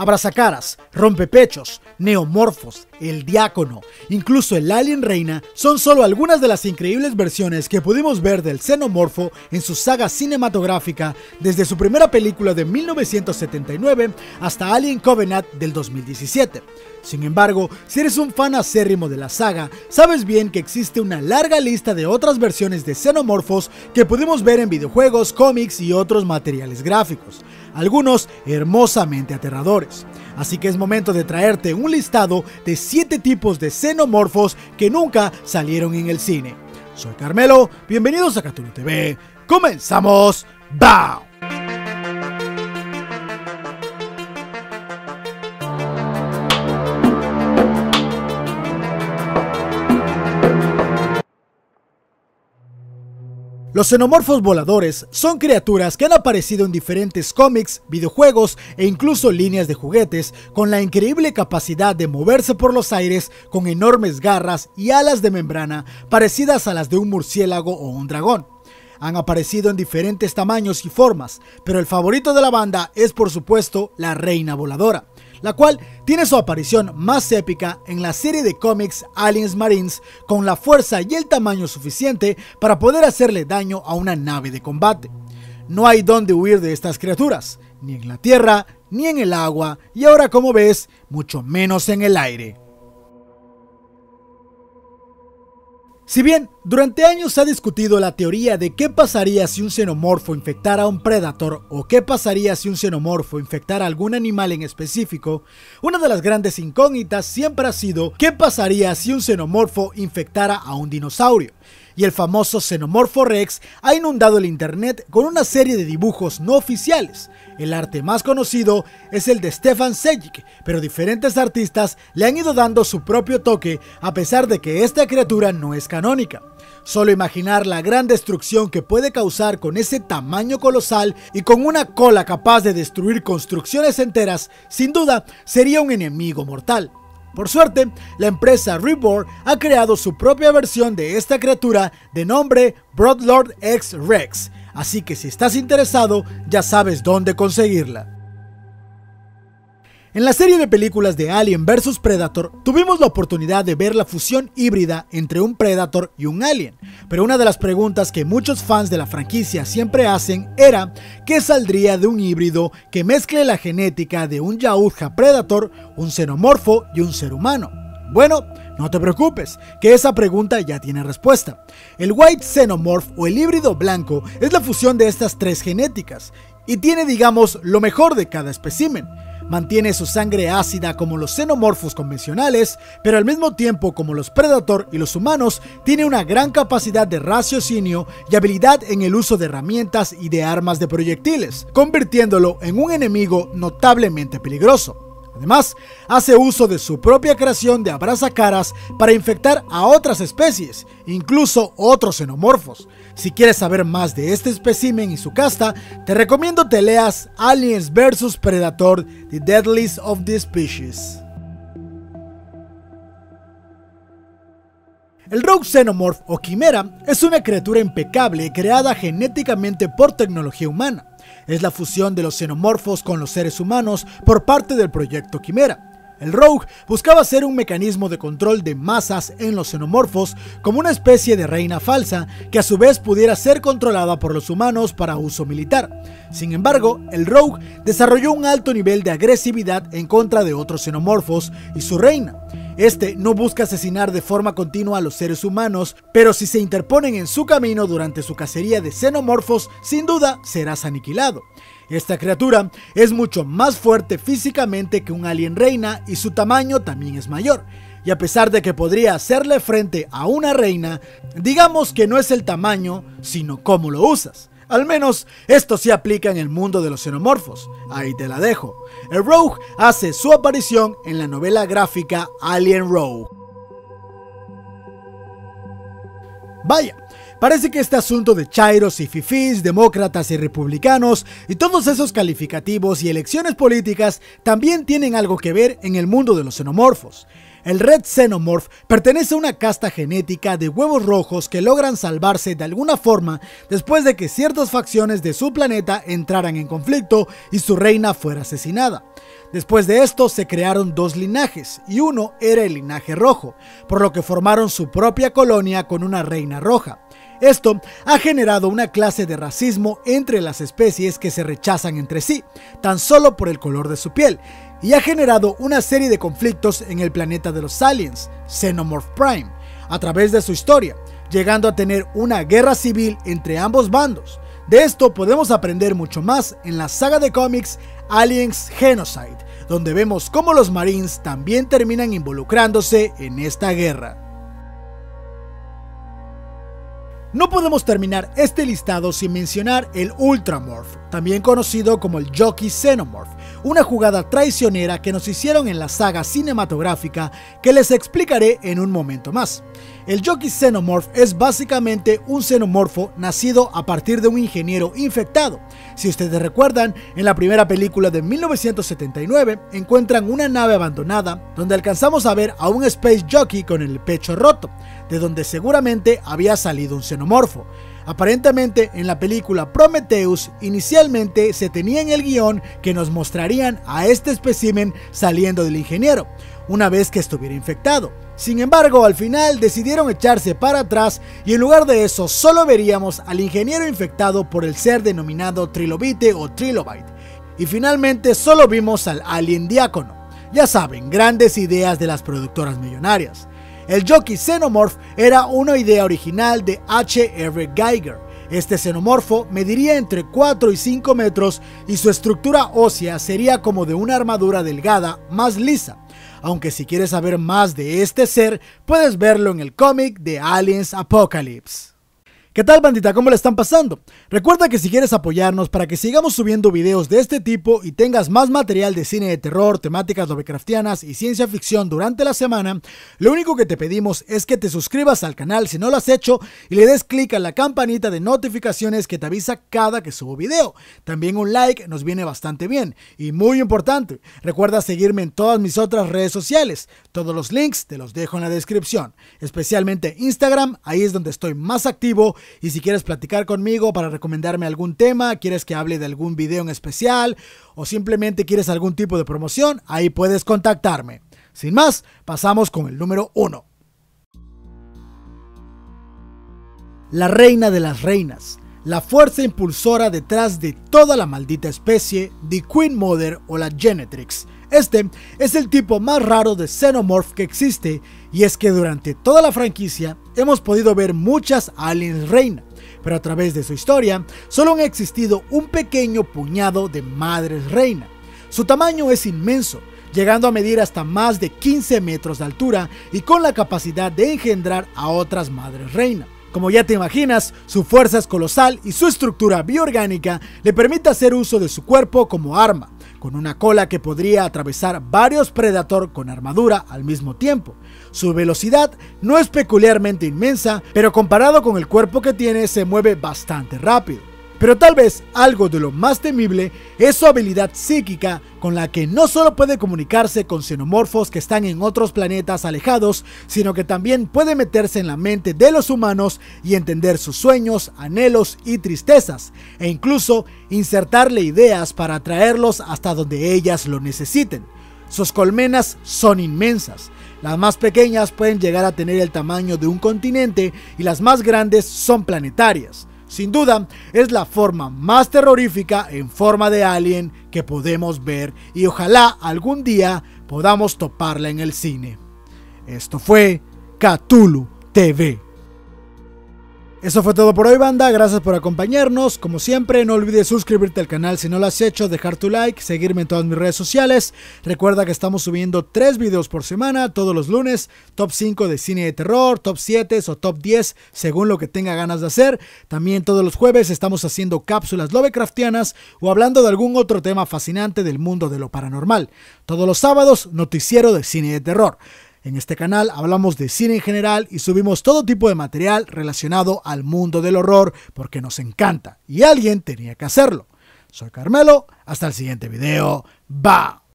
Abrazacaras, Rompepechos, Neomorfos, El Diácono, incluso el Alien Reina son solo algunas de las increíbles versiones que pudimos ver del Xenomorfo en su saga cinematográfica desde su primera película de 1979 hasta Alien Covenant del 2017. Sin embargo, si eres un fan acérrimo de la saga, sabes bien que existe una larga lista de otras versiones de xenomorfos que pudimos ver en videojuegos, cómics y otros materiales gráficos, algunos hermosamente aterradores. Así que es momento de traerte un listado de 7 tipos de xenomorfos que nunca salieron en el cine. Soy Carmelo, bienvenidos a Cthulhu TV. ¡Comenzamos! ¡Bam! Los xenomorfos voladores son criaturas que han aparecido en diferentes cómics, videojuegos e incluso líneas de juguetes, con la increíble capacidad de moverse por los aires con enormes garras y alas de membrana parecidas a las de un murciélago o un dragón. Han aparecido en diferentes tamaños y formas, pero el favorito de la banda es por supuesto la reina voladora, la cual tiene su aparición más épica en la serie de cómics Aliens Marines, con la fuerza y el tamaño suficiente para poder hacerle daño a una nave de combate. No hay dónde huir de estas criaturas, ni en la tierra, ni en el agua, y ahora como ves, mucho menos en el aire. Si bien durante años se ha discutido la teoría de qué pasaría si un xenomorfo infectara a un predator o qué pasaría si un xenomorfo infectara a algún animal en específico, una de las grandes incógnitas siempre ha sido qué pasaría si un xenomorfo infectara a un dinosaurio. Y el famoso Xenomorfo Rex ha inundado el internet con una serie de dibujos no oficiales. El arte más conocido es el de Stefan Sejic, pero diferentes artistas le han ido dando su propio toque a pesar de que esta criatura no es canónica. Solo imaginar la gran destrucción que puede causar con ese tamaño colosal y con una cola capaz de destruir construcciones enteras, sin duda sería un enemigo mortal. Por suerte, la empresa Reborn ha creado su propia versión de esta criatura de nombre Broadlord X Rex, así que si estás interesado, ya sabes dónde conseguirla. En la serie de películas de Alien vs Predator, tuvimos la oportunidad de ver la fusión híbrida entre un Predator y un Alien, pero una de las preguntas que muchos fans de la franquicia siempre hacen era ¿qué saldría de un híbrido que mezcle la genética de un Yautja Predator, un xenomorfo y un ser humano? Bueno, no te preocupes, que esa pregunta ya tiene respuesta. El White Xenomorph o el híbrido blanco es la fusión de estas tres genéticas, y tiene, digamos, lo mejor de cada espécimen. Mantiene su sangre ácida como los xenomorfos convencionales, pero al mismo tiempo, como los Predator y los humanos, tiene una gran capacidad de raciocinio y habilidad en el uso de herramientas y de armas de proyectiles, convirtiéndolo en un enemigo notablemente peligroso. Además, hace uso de su propia creación de abrazacaras para infectar a otras especies, incluso otros xenomorfos. Si quieres saber más de este espécimen y su casta, te recomiendo que leas Aliens vs Predator, The Deadliest of the Species. El Rogue Xenomorph o Quimera es una criatura impecable creada genéticamente por tecnología humana. Es la fusión de los xenomorfos con los seres humanos por parte del proyecto Quimera. El Rogue buscaba ser un mecanismo de control de masas en los xenomorfos, como una especie de reina falsa que a su vez pudiera ser controlada por los humanos para uso militar. Sin embargo, el Rogue desarrolló un alto nivel de agresividad en contra de otros xenomorfos y su reina. Este no busca asesinar de forma continua a los seres humanos, pero si se interponen en su camino durante su cacería de xenomorfos, sin duda serás aniquilado. Esta criatura es mucho más fuerte físicamente que un alien reina y su tamaño también es mayor. Y a pesar de que podría hacerle frente a una reina, digamos que no es el tamaño, sino cómo lo usas. Al menos esto sí aplica en el mundo de los xenomorfos, ahí te la dejo. El Rogue hace su aparición en la novela gráfica Alien Rogue. Vaya, parece que este asunto de chairos y fifís, demócratas y republicanos y todos esos calificativos y elecciones políticas también tienen algo que ver en el mundo de los xenomorfos. El Red Xenomorph pertenece a una casta genética de huevos rojos que logran salvarse de alguna forma después de que ciertas facciones de su planeta entraran en conflicto y su reina fuera asesinada. Después de esto se crearon dos linajes y uno era el linaje rojo, por lo que formaron su propia colonia con una reina roja. Esto ha generado una clase de racismo entre las especies que se rechazan entre sí, tan solo por el color de su piel, y ha generado una serie de conflictos en el planeta de los aliens, Xenomorph Prime, a través de su historia, llegando a tener una guerra civil entre ambos bandos. De esto podemos aprender mucho más en la saga de cómics Aliens Genocide, donde vemos cómo los Marines también terminan involucrándose en esta guerra. No podemos terminar este listado sin mencionar el Ultramorph, también conocido como el Jockey Xenomorph, una jugada traicionera que nos hicieron en la saga cinematográfica que les explicaré en un momento más. El Jockey Xenomorph es básicamente un xenomorfo nacido a partir de un ingeniero infectado. Si ustedes recuerdan, en la primera película de 1979 encuentran una nave abandonada donde alcanzamos a ver a un Space Jockey con el pecho roto, de donde seguramente había salido un xenomorfo. Aparentemente, en la película Prometheus, inicialmente se tenía en el guión que nos mostrarían a este espécimen saliendo del ingeniero, una vez que estuviera infectado. Sin embargo, al final decidieron echarse para atrás y en lugar de eso solo veríamos al ingeniero infectado por el ser denominado Trilobite o Trilobite. Y finalmente solo vimos al Alien Diácono. Ya saben, grandes ideas de las productoras millonarias. El Jockey Xenomorph era una idea original de H.R. Geiger. Este xenomorfo mediría entre 4 y 5 metros y su estructura ósea sería como de una armadura delgada más lisa. Aunque si quieres saber más de este ser, puedes verlo en el cómic de Aliens Apocalypse. ¿Qué tal, bandita? ¿Cómo le están pasando? Recuerda que si quieres apoyarnos para que sigamos subiendo videos de este tipo y tengas más material de cine de terror, temáticas lovecraftianas y ciencia ficción durante la semana, lo único que te pedimos es que te suscribas al canal si no lo has hecho y le des clic a la campanita de notificaciones que te avisa cada que subo video. También un like nos viene bastante bien. Y muy importante, recuerda seguirme en todas mis otras redes sociales. Todos los links te los dejo en la descripción, especialmente Instagram, ahí es donde estoy más activo. Y si quieres platicar conmigo para recomendarme algún tema, quieres que hable de algún video en especial o simplemente quieres algún tipo de promoción, ahí puedes contactarme. Sin más, pasamos con el número 1. La reina de las reinas, la fuerza impulsora detrás de toda la maldita especie, The Queen Mother o la Genetrix. Este es el tipo más raro de Xenomorph que existe, y es que durante toda la franquicia hemos podido ver muchas aliens reina, pero a través de su historia solo han existido un pequeño puñado de madres reina. Su tamaño es inmenso, llegando a medir hasta más de 15 metros de altura y con la capacidad de engendrar a otras madres reina. Como ya te imaginas, su fuerza es colosal y su estructura bioorgánica le permite hacer uso de su cuerpo como arma, con una cola que podría atravesar varios Predator con armadura al mismo tiempo. Su velocidad no es peculiarmente inmensa, pero comparado con el cuerpo que tiene se mueve bastante rápido. Pero tal vez algo de lo más temible es su habilidad psíquica, con la que no solo puede comunicarse con xenomorfos que están en otros planetas alejados, sino que también puede meterse en la mente de los humanos y entender sus sueños, anhelos y tristezas, e incluso insertarle ideas para atraerlos hasta donde ellas lo necesiten. Sus colmenas son inmensas. Las más pequeñas pueden llegar a tener el tamaño de un continente y las más grandes son planetarias. Sin duda, es la forma más terrorífica en forma de alien que podemos ver y ojalá algún día podamos toparla en el cine. Esto fue Cthulhu TV. Eso fue todo por hoy, banda, gracias por acompañarnos. Como siempre, no olvides suscribirte al canal si no lo has hecho, dejar tu like, seguirme en todas mis redes sociales. Recuerda que estamos subiendo 3 videos por semana, todos los lunes, top 5 de cine de terror, top 7 o top 10, según lo que tenga ganas de hacer. También todos los jueves estamos haciendo cápsulas lovecraftianas o hablando de algún otro tema fascinante del mundo de lo paranormal. Todos los sábados, noticiero de cine de terror. En este canal hablamos de cine en general y subimos todo tipo de material relacionado al mundo del horror porque nos encanta y alguien tenía que hacerlo. Soy Carmelo, hasta el siguiente video. Bye.